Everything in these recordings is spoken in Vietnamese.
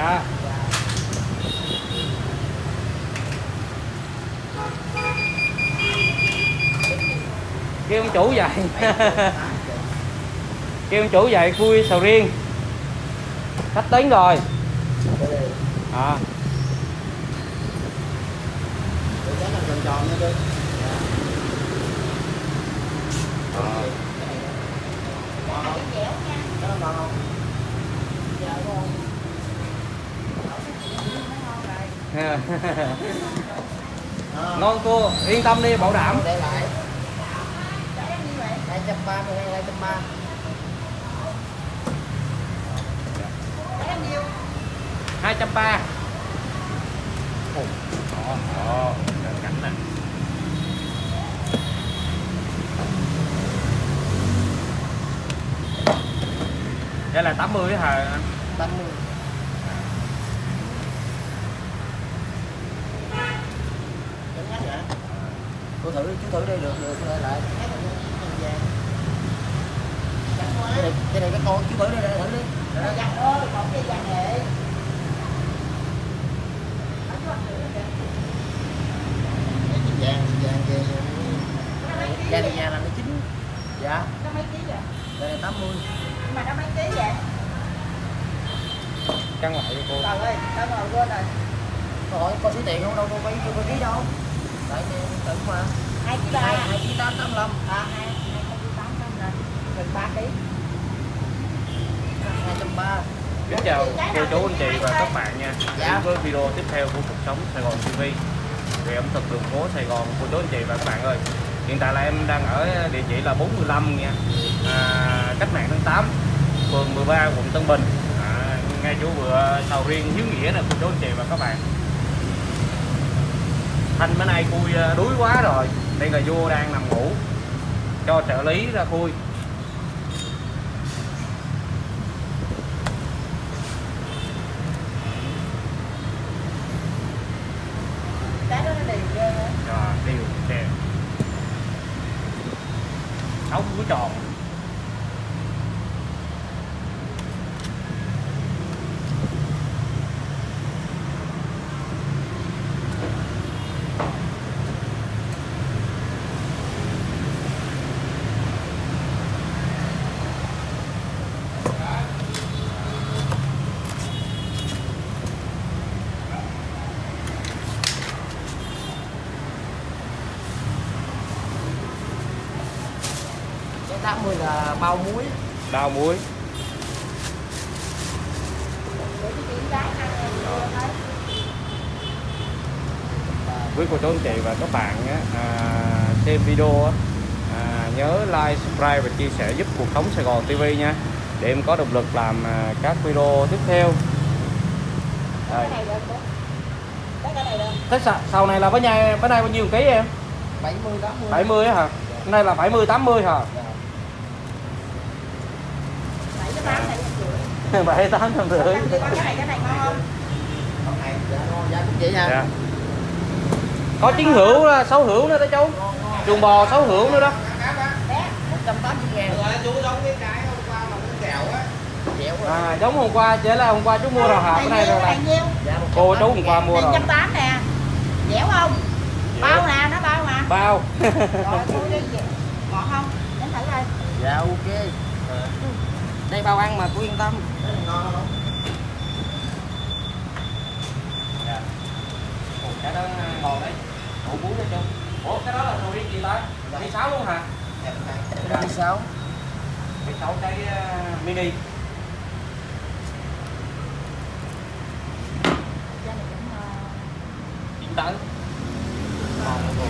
Dạ. Kêu ông chủ vậy. Kêu ông chủ vậy khui sầu riêng. Khách tính rồi. À. Ngon cô, yên tâm đi, bảo đảm. Hai trăm ba. Đây là 80 hả? 80. Cô thử, chú thử đi được được lại. Cái này cái con chú thử đi thử đi. Còn cái vàng nghệ. Vàng kìa. Vàng kìa là nó chín. Dạ. Nó mấy ký vậy? Đây là 80. Mà nó mấy ký vậy? Căng lại cho cô. Trời ơi, tao ngồi quên rồi. Rồi, có số tiền không đâu, cô phải cho cô ký đâu. Tại tiền tự mà. 2,3. 2,885. À 2,885. Gần 3 ký. 230. Kính chào cô chú anh chị và các bạn nha. Dạ. Với video tiếp theo của Cuộc Sống Sài Gòn TV về ẩm thực đường phố Sài Gòn, cô chú anh chị và các bạn ơi. Hiện tại là em đang ở địa chỉ là 45 nha. Cách Mạng Tháng 8, phường 13, quận Tân Bình. Ngay chỗ vừa sầu riêng Hiếu Nghĩa nè cô chú anh chị và các bạn. Thanh bữa nay khui đuối quá rồi. Đây là vua đang nằm ngủ. Cho trợ lý ra khui. Cá đó nó đều ghê hả? Rồi, đều kìa. Sáu hữu tròn. Là bao muối. Bao muối. Quý cô chú anh chị và các bạn xem video nhớ like, subscribe và chia sẻ giúp Cuộc Sống Sài Gòn TV nha. Để em có động lực làm các video tiếp theo. Thế sau này là bữa nay bao nhiêu ký em? 70 80. 70 hả? Hôm nay là 70 80 hả? 7, 8 rưỡi. Cái này ngon không? Dạ cũng vậy nha. Dạ. Có trứng hữu, sáu hữu nữa đó chú. Chuồng bò sáu hữu nữa đó. 180.000. Chú giống cái hôm qua mà kẹo á. Giống hôm qua, chỉ là hôm qua chú mua rồi hả? Cái này rồi. Cô chú hôm qua mua rồi. 180 nè. Dẻo không? Bao nè, nó bao mà. Bao. Rồi chú đi ngọt không? Đến thử coi. Dạ ok. Đây bao ăn mà cứ yên tâm. Ngon không? Dạ. Ủa, cái đó ngon đấy. Ủa, bún cho chung. Ủa, cái đó là sầu riêng gì ta? 16 luôn hả? Dạ, 16. 16 cái mini. Chính tấn. Ngon luôn.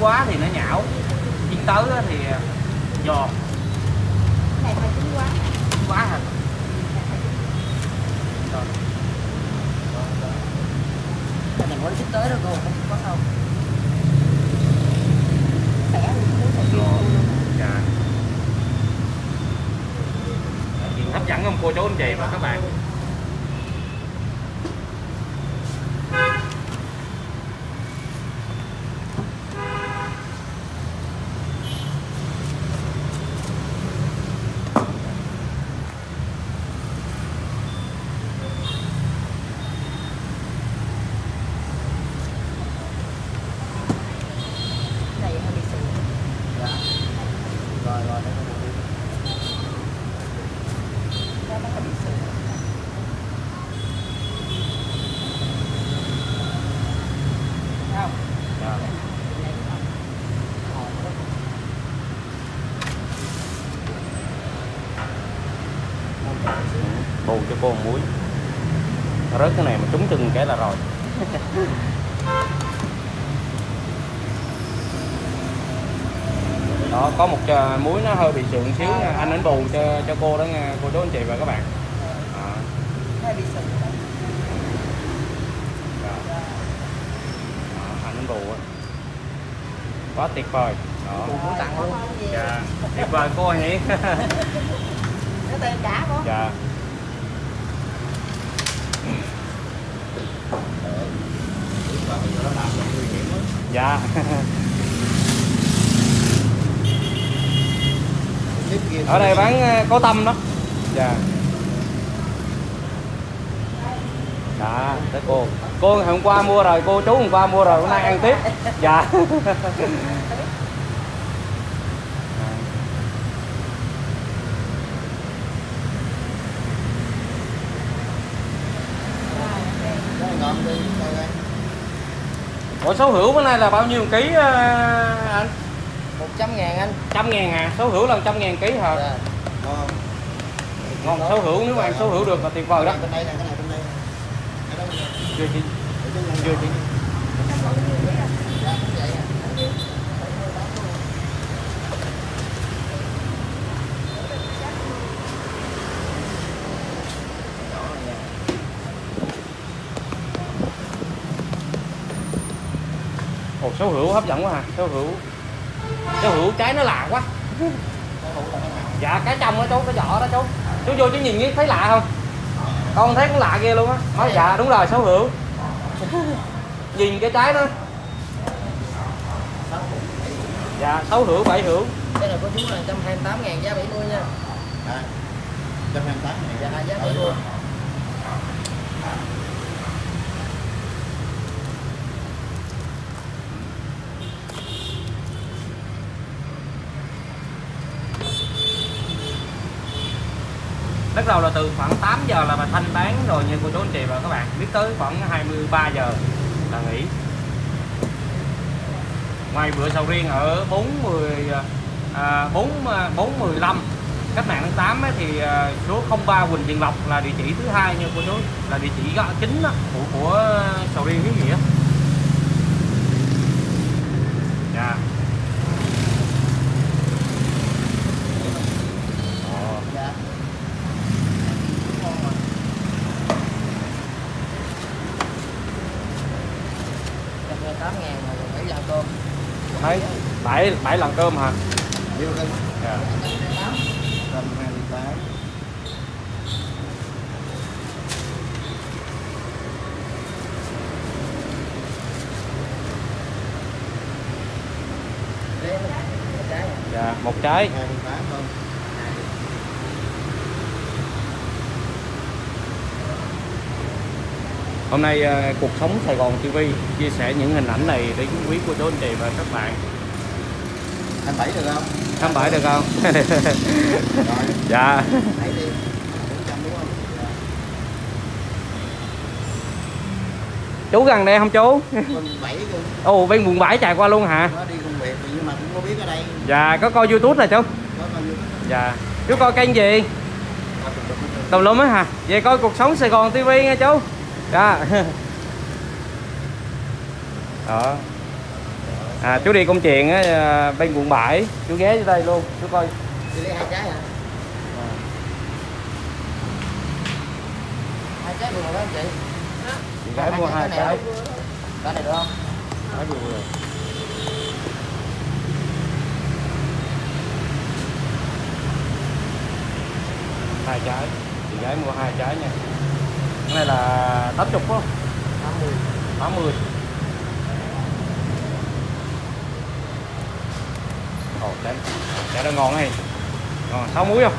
Quá thì nó nhão, chín tới thì giòn. Cái này phải chín quá. Chín quá hả? Cái này mới chín tới đâu cô, không có đâu. Khỏe luôn. Dạ. Hấp dẫn không cô chú anh chị và các bạn? bù cho cô muối. Rớt cái này mà trúng chừng cái là rồi. Đó, có một muối nó hơi bị sượng xíu, anh đến bù cho cô đó nha, cô chú anh chị và các bạn. Đó. Anh đến bù đó. Quá tuyệt vời. Đó. Dạ. Tuyệt vời cô Hiếu. Dạ. Dạ. Ở đây bán có tâm đó. Dạ. Dạ, tới cô. Cô ngày hôm qua mua rồi, cô chú hôm qua mua rồi, hôm nay ăn tiếp. Dạ. Ủa Sáu Hữu bữa nay là bao nhiêu ký anh? 100.000 anh. 100.000 à? Sáu Hữu là 100.000 ký hả? Dạ. Ngon. Ngon Sáu Hữu, nếu mà ăn Sáu Hữu được là tuyệt vời đó. Bên đây nè, cái này bên đây. Chưa chị. Chưa chị. Sáu Hữu hấp dẫn quá à, Sáu Hữu trái nó lạ quá. Dạ cái trong đó chú, cái vỏ đó chú. Chú vô chú nhìn cái thấy lạ không? Con thấy cũng lạ ghê luôn á. Nói dạ đúng rồi Sáu Hữu. Nhìn cái trái nó. Dạ Sáu Hữu, Bảy Hữu. Cái này có chú là 128.000 giá 70 nha. Đó. 128.000 giá 70. Bắt đầu là từ khoảng 8 giờ là bà Thanh bán rồi nha cô chú anh chị và các bạn, biết tới khoảng 23 giờ là nghỉ. Ngoài bữa sầu riêng ở 415 Cách Mạng tháng 8 ấy, thì số 03 Quỳnh Tiền Lộc là địa chỉ thứ hai nha cô chú, là địa chỉ chính của sầu riêng Hiếu Nghĩa. Dạ. Đấy, 7 lần cơm hả? Dạ. Dạ, một trái. Hôm nay Cuộc Sống Sài Gòn TV chia sẻ những hình ảnh này đến quý cô chú anh chị và các bạn. 27 được không? 27 được không? Rồi. Dạ. Thấy đi. 400 đúng không? Dạ. Chú gần đây không chú? Quận 7 luôn. Ồ, bên quận 7 chạy qua luôn hả? Có đi công việc nhưng mà cũng có biết ở đây. Dạ, có coi YouTube nè chú. Có coi YouTube. Dạ. Chú coi kênh gì? Tùm Lum á hả? Vậy coi Cuộc Sống Sài Gòn TV nghe chú. Đó. Đó. À, chú đi công chuyện á, bên quận 7 chú ghé vô đây luôn chú coi. Chú đi hai trái hả? À. Hai trái vừa đó anh chị. Chị gái mua hai trái. Cái này được không? Cái vừa rồi. Hai trái. Chị gái mua hai trái nha. Cái này là 80 đúng không? 80. Ồ, trái nó ngon này. Ngon, 6 muối không?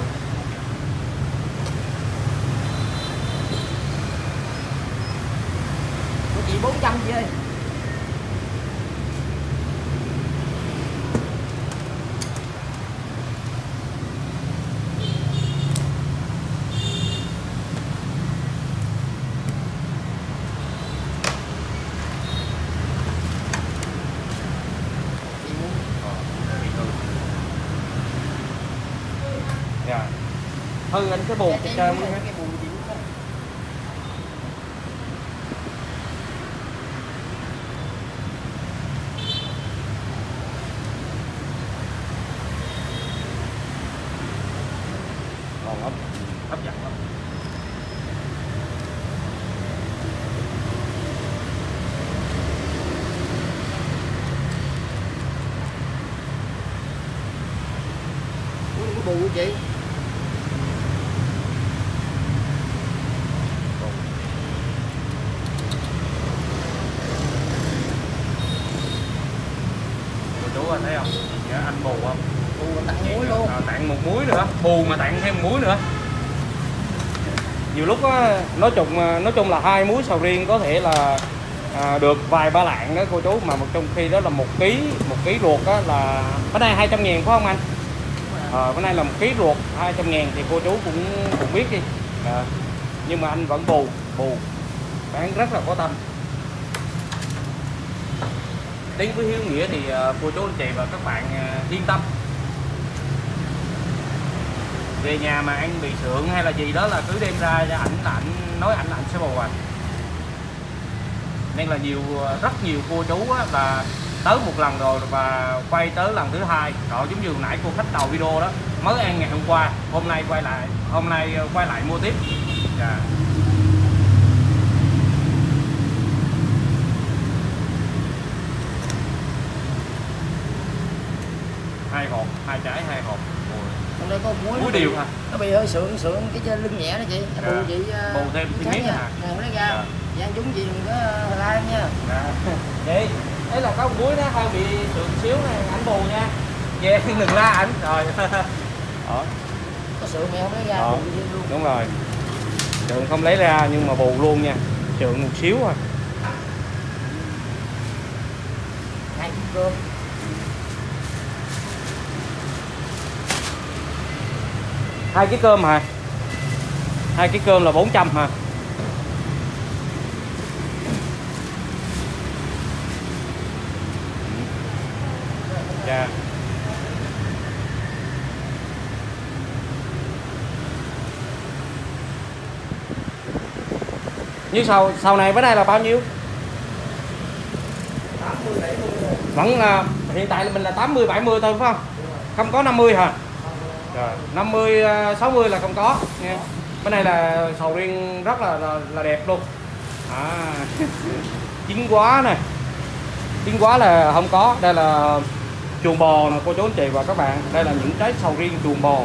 Của chị 400 chị ơi. Yeah. anh cái buồn thì chơi luôn. Bù của chị. Chú anh thấy không? Anh bù không? Bù tặng muối luôn. À, tặng một muối nữa, bù mà tặng thêm một muối nữa. Nhiều lúc á, nói chung là hai muối sầu riêng có thể là được vài ba lạng đó cô chú, mà trong khi đó là một ký luộc á là bữa nay 200.000 phải không anh? Bữa nay là 1 ký ruột 200.000 thì cô chú cũng biết đi à, nhưng mà anh vẫn bù bán rất là có tâm. Đến với Hiếu Nghĩa thì cô chú anh chị và các bạn yên tâm, về nhà mà ăn bị sượng hay là gì đó là cứ đem ra cho ảnh, là ảnh nói ảnh sẽ bù. Nên là rất nhiều cô chú là tới một lần rồi và quay tới lần thứ hai, rồi giống như nãy cô khách đầu video đó mới ăn ngày hôm qua, hôm nay quay lại mua tiếp. Dạ. Hai trái hai hộp. Còn đây có muối điều hả? Nó bị hơi sượng cái lưng nhẹ đó chị. Dạ. Bù chị bù thêm tí miếng à. Bù nó ra. Dạ. Dạ chúng chị đừng có la nha. Dạ. Chị đấy là có muối nó hơi bị sượng xíu này, ảnh bù nha. Về đừng la ảnh rồi. Có sượng mày không lấy ra bù luôn. Đúng rồi. Sượng không lấy ra nhưng mà bù luôn nha. Sượng một xíu thôi. Ăn cơm. Hai cái cơm hả? Hai cái cơm là 400 hả? Dạ. Như sau này với đây là bao nhiêu? 80 70. Vẫn là hiện tại là mình là 80 70 thôi phải không? Không có 50 hả? Rồi, 50 60 là không có nha. Bên này là sầu riêng rất là đẹp luôn. À. Chín quá nè. Chín quá là không có. Đây là chuồng bò nè cô chú anh chị và các bạn, đây là những trái sầu riêng chuồng bò.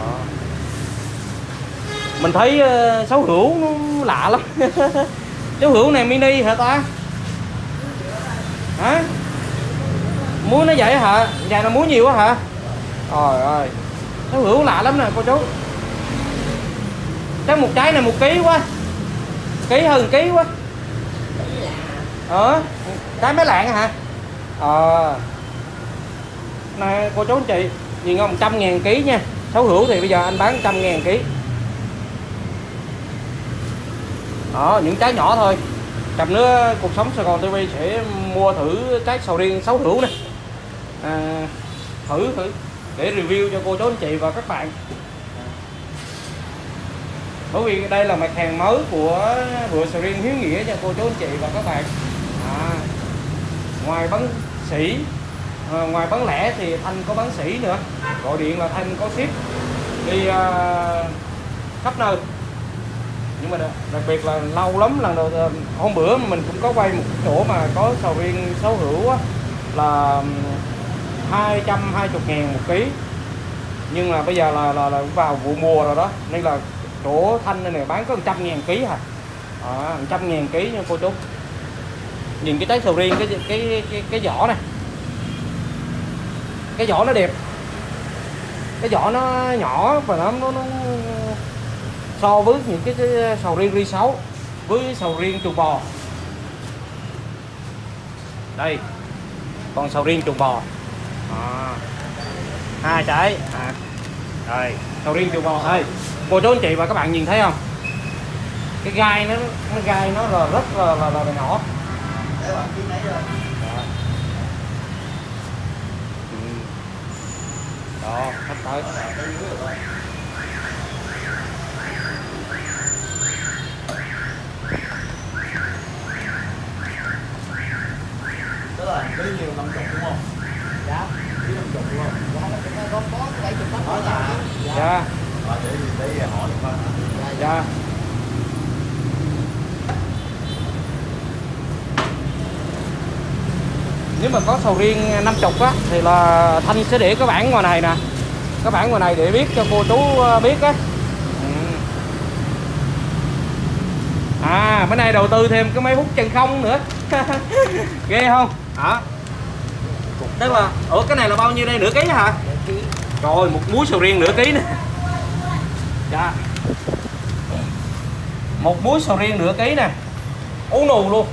Đó. Mình thấy Sáu Hữu nó lạ lắm. Sáu Hữu này mini hả ta? Hả? Muối nó vậy hả? Dài nó muối nhiều quá hả? Trời ơi, Sáu Hữu lạ lắm nè cô chú. Chắc một trái này 1 ký quá, ký hơn 1 ký quá. Ờ, trái mấy lạng hả? Ờ. Này cô chú anh chị nhìn không, 100.000 ký nha. Sáu Hữu thì bây giờ anh bán 100.000 ký. Đó, những trái nhỏ thôi. Chậm nữa Cuộc Sống Sài Gòn TV sẽ mua thử trái sầu riêng Sáu Hữu nè. À, thử để review cho cô chú anh chị và các bạn. Bởi vì đây là mặt hàng mới của vựa sầu riêng Hiếu Nghĩa cho cô chú anh chị và các bạn. À, ngoài bán lẻ thì Thanh có bán sỉ nữa, gọi điện là Thanh có ship đi khắp nơi. Nhưng mà đặc biệt là lâu lắm, lần đầu hôm bữa mình cũng có quay một chỗ mà có sầu riêng Sáu Hữu á, là 220.000 1 ký, nhưng là bây giờ là vào vụ mùa rồi đó, nên là chỗ Thanh này bán có 100.000 ký hả? À, 100.000 ký nha cô chú. Nhìn cái trái sầu riêng, cái vỏ này, cái vỏ nó đẹp, cái vỏ nó nhỏ và nó so với những cái sầu riêng ri 6 với sầu riêng chuồng bò. Đây còn sầu riêng chuồng bò à, 2 trái à. Rồi sầu riêng chuồng bò đây cô chú anh chị và các bạn nhìn thấy không, cái gai nó là rất là nhỏ. Đó, khách tới. cho. Nếu mà có sầu riêng 50 á thì là Thanh sẽ để cái bảng ngoài này nè, cái bảng ngoài này để biết cho cô chú biết á. À, bữa nay đầu tư thêm cái máy hút chân không nữa. Ghê không? Hả? Tức là, ủa cái này là bao nhiêu đây, nửa ký hả? Rồi, một muối sầu riêng nửa ký nữa. Dạ. Một muối sầu riêng nửa ký nè. Ú nù luôn.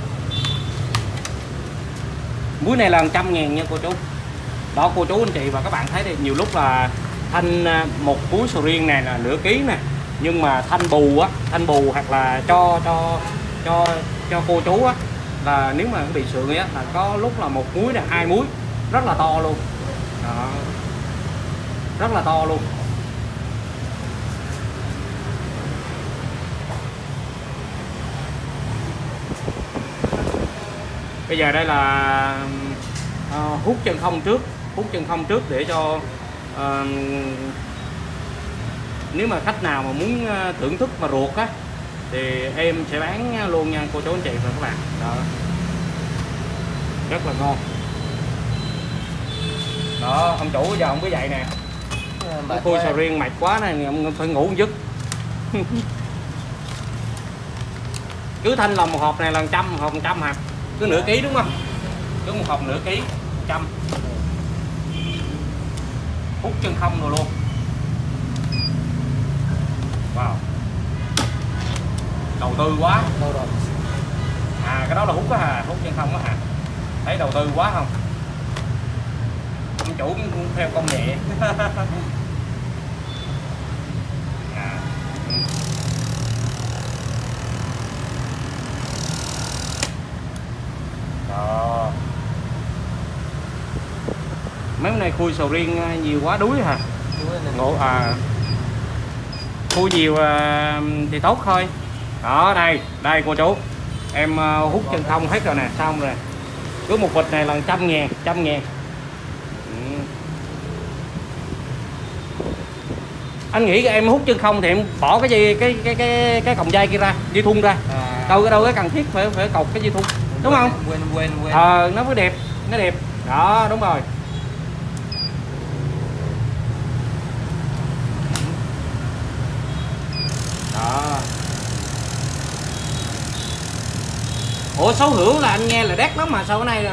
Muối này là 100.000 nha cô chú. Đó cô chú anh chị và các bạn thấy thì nhiều lúc là Thanh một muối sầu riêng này là nửa ký nè, nhưng mà Thanh bù á, Thanh bù hoặc là cho cô chú á, là nếu mà bị sượng á là có lúc là một muối là 2 muối, rất là to luôn. Đó. Rất là to luôn. Bây giờ đây là hút chân không trước, để cho nếu mà khách nào mà muốn thưởng thức mà ruột á thì em sẽ bán luôn nha cô chú anh chị và các bạn. Đó. Rất là ngon. Đó, ông chủ giờ ông cứ vậy nè. Khui sầu riêng mệt quá này, ông phải ngủ một giấc. Cứ Thanh lòng một hộp này là 100, hộp 100 hạt. Cứ nửa ký đúng không? Cứ một hộp nửa ký, 100. Hút chân không rồi luôn. Wow. Đầu tư quá. À cái đó là hút á hà, hút chân không á hà. Thấy đầu tư quá không? Ông chủ cũng theo công nghệ. À. Đó. Mấy hôm nay khui sầu riêng nhiều quá đuối hả? Ngộ à. Khui nhiều thì tốt thôi. Đó đây, đây cô chú. Em hút chân không hết rồi nè, xong rồi. Cứ một bịch này là 100.000, 100.000. Anh nghĩ em hút chân không thì em bỏ cái gì cái cọng dây kia ra, dây thun ra. À. Đâu cái cần thiết phải cột cái dây thun. Đúng không? Quên. Ờ nó mới đẹp, nó đẹp. Đó, đúng rồi. Đó. Ủa Sáu Hữu là anh nghe là đắt lắm mà sao bữa nay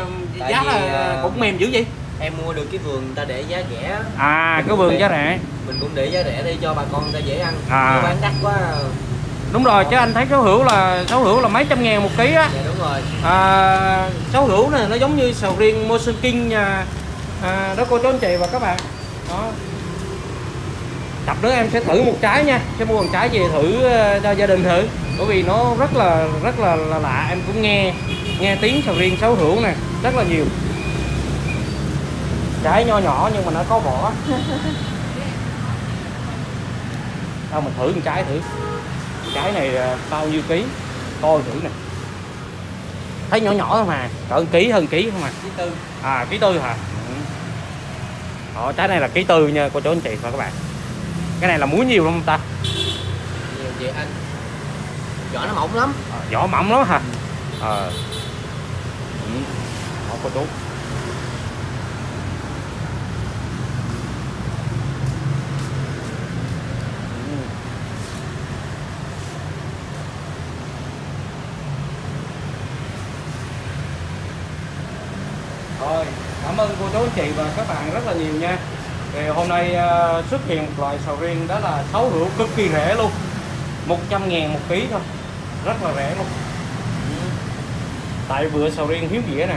giá là cũng mềm dữ vậy? Em mua được cái vườn người ta để giá rẻ. À mình cái vườn giá rẻ. Mình cũng để giá rẻ đi cho bà con người ta dễ ăn. À. Bán đắt quá. Đúng rồi chứ anh thấy Sáu Hữu là mấy trăm ngàn 1 ký á. Dạ đúng rồi. À, Sáu Hữu này nó giống như sầu riêng Musang King đó cô chú anh chị và các bạn. Đó. Tập nữa em sẽ thử một trái nha, sẽ mua một trái về thử cho gia đình thử, bởi vì nó rất là lạ. Em cũng nghe tiếng sầu riêng Sáu Hữu nè rất là nhiều, trái nho nhỏ nhưng mà nó có vỏ. Đâu mình thử một trái thử, trái này bao nhiêu ký coi thử nè, thấy nhỏ nhỏ mà cỡ ký, hơn ký không à? Ký 4. À ký 4 hả? Đó, trái này là ký 4 nha cô chú anh chị và các bạn. Cái này là muối nhiều không ta? Nhiều vậy anh. Vỏ nó mỏng lắm. Vỏ mỏng lắm hả? Ờ. Đó cô chú. Rồi, cảm ơn cô chú anh chị và các bạn rất là nhiều nha. Thì hôm nay xuất hiện một loại sầu riêng đó là Sáu Hữu cực kỳ rẻ luôn, 100.000 1 ký thôi, rất là rẻ luôn. Tại vựa sầu riêng Hiếu Nghĩa nè.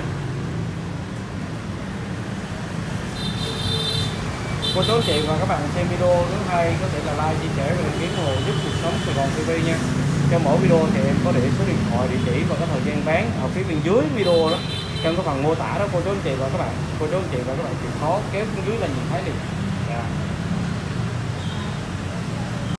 Cô chú chị và các bạn xem video thứ hai có thể là like, chia sẻ và đăng ký ủng hộ giúp Cuộc Sống Sài Gòn TV nha. Cho mỗi video thì em có để số điện thoại, địa chỉ và cái thời gian bán ở phía bên dưới video đó, trong cái phần mô tả đó cô chú anh chị và các bạn. Cô chú anh chị và các bạn chịu khó kéo xuống dưới là nhìn thấy liền.